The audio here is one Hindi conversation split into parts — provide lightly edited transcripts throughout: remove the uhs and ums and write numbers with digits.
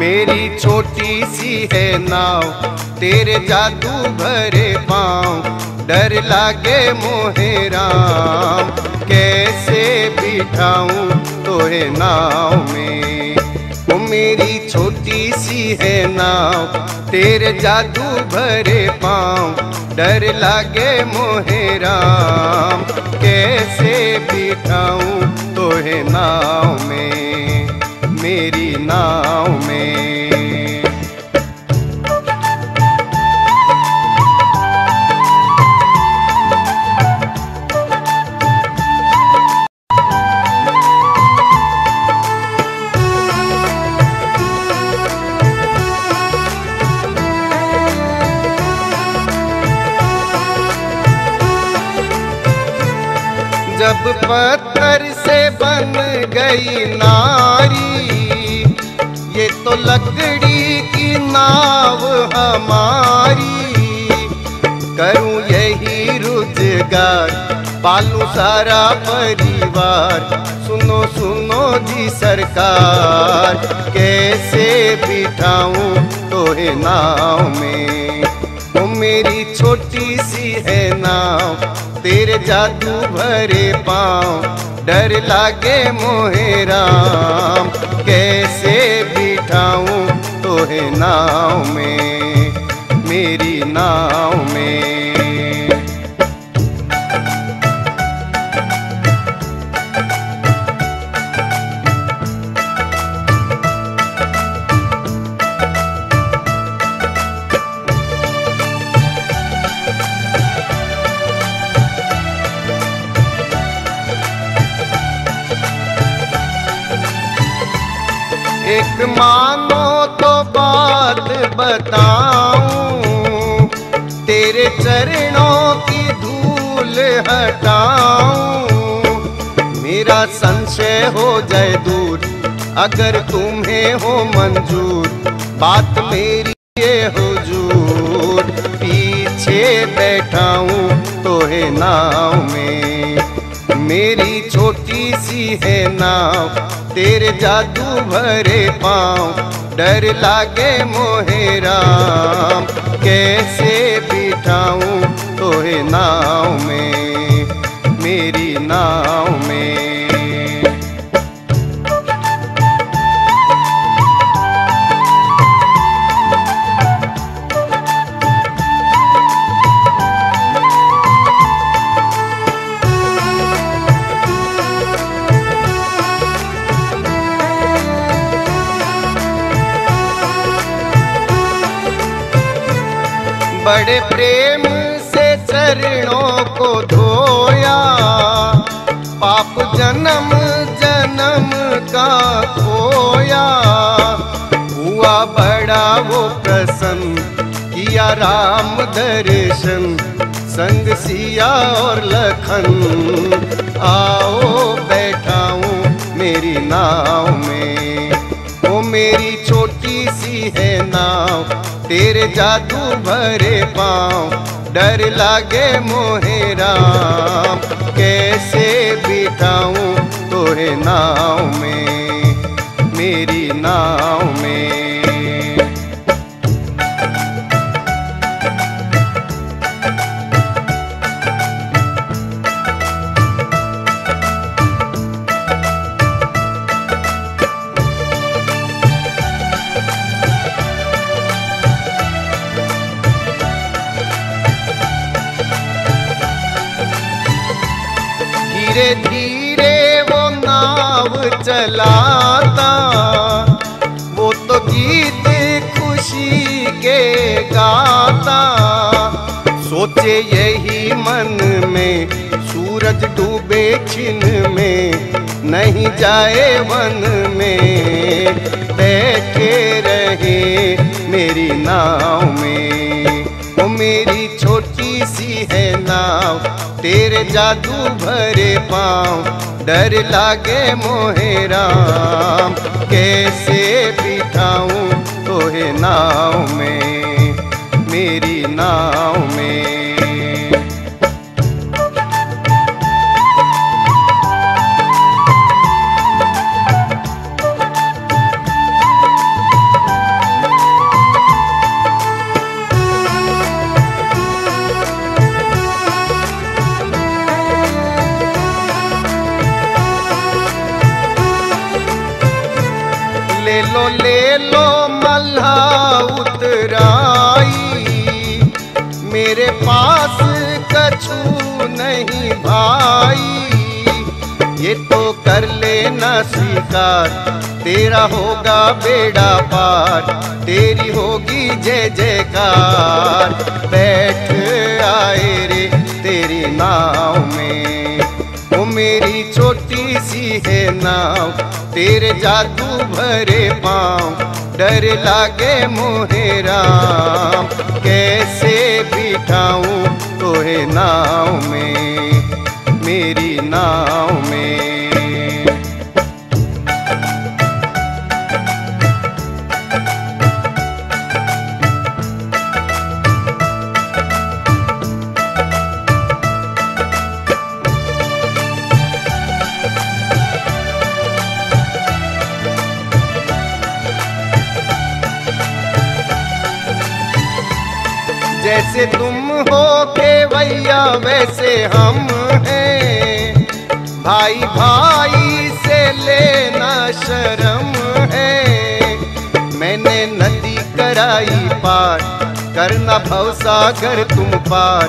मेरी छोटी सी है नाव, तेरे जादू भरे पाँव, डर लागे मोहे राम, कैसे बिठाऊं तोहे नाव में। वो मेरी छोटी सी है नाव, तेरे जादू भरे पाँव, डर लागे मोहे राम, कैसे बिठाऊं तोहे नाव में, मेरी नाव में। जब पत्थर से बन गई नारी, ये तो लकड़ी की नाव हमारी, करूं यही रुजगार, पालूं सारा परिवार, सुनो सुनो जी सरकार, कैसे बिठाऊं तोहे नाव में। वो मेरी छोटी सी है नाव, तेरे जादू भरे पाँव, डर लागे मोहे राम, कैसे बिठाऊं तोहे नाव में, मेरी नाव में। एक मानो तो बात बताऊं, तेरे चरणों की धूल हटाऊं, मेरा संशय हो जाए दूर, अगर तुम्हें हो मंजूर, बात मेरी ये हुजूर, पीछे बैठाऊं तोहे नाव में। मेरी छोटी सी है नाव, तेरे जादू भरे पाँव, डर लागे मोहे राम, कैसे बिठाऊं तोहे नाव में, मेरी नाव में। बड़े प्रेम से चरणों को धोया, पाप जन्म जन्म का खोया, हुआ बड़ा वो प्रसन्न, किया राम दर्शन, संग सिया और लखन, आओ बैठाऊं मेरी नाव में। वो मेरी छोटी सी है नाव, तेरे जादू भरे पाँव, डर लागे मोहे राम, कैसे बिठाऊं तोहे नाव में, मेरी नाव में। धीरे धीरे वो नाव चलाता, वो तो गीत खुशी के गाता, सोचे यही मन में, सूरज डूबे छिन में, नहीं जाए वन में, बैठे रहे मेरी नाव में। वो मेरी छोटी सी है नाव, तेरे जादू भरे पाँव, डर लागे मोहे राम, कैसे बिठाऊं तोहे नाव में, मेरी नाव में। ले लो मल्हा उतराई, मेरे पास कछु नहीं भाई। ये तो कर लेना स्वीकार, तेरा होगा बेड़ा पार, तेरी होगी जय जयकार। बैठ आए रे तेरी नाव में, वो मेरी छोटी सी है नाव, तेरे जादू भरे पाँव, डर लागे मोहे राम। कैसे बिठाऊं तोहे नाव में, मेरी नाव में। जैसे तुम हो केवैया वैसे हम हैं, भाई भाई से लेना शर्म है। मैंने नदी कराई पार, करना भवसागर तुम पार,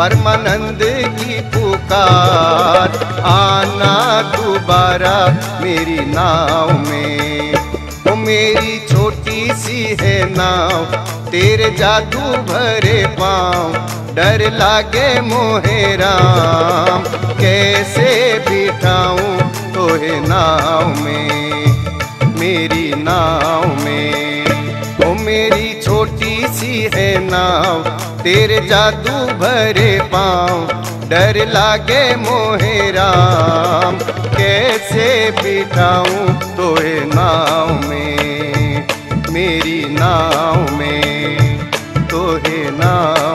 परमानंद की पुकार। आना दोबारा मेरी नाव में, वो मेरी छोटी सी है नाव, तेरे जादू भरे पाँव, डर लागे मोहे राम। कैसे बिठाऊं तोहे नाव में, मेरी नाव में। ओ मेरी छोटी सी है नाव, तेरे जादू भरे पाँव, डर लागे मोहे राम। कैसे बिठाऊं तोहे नाव में, मेरी नाव में, तोहे नाव।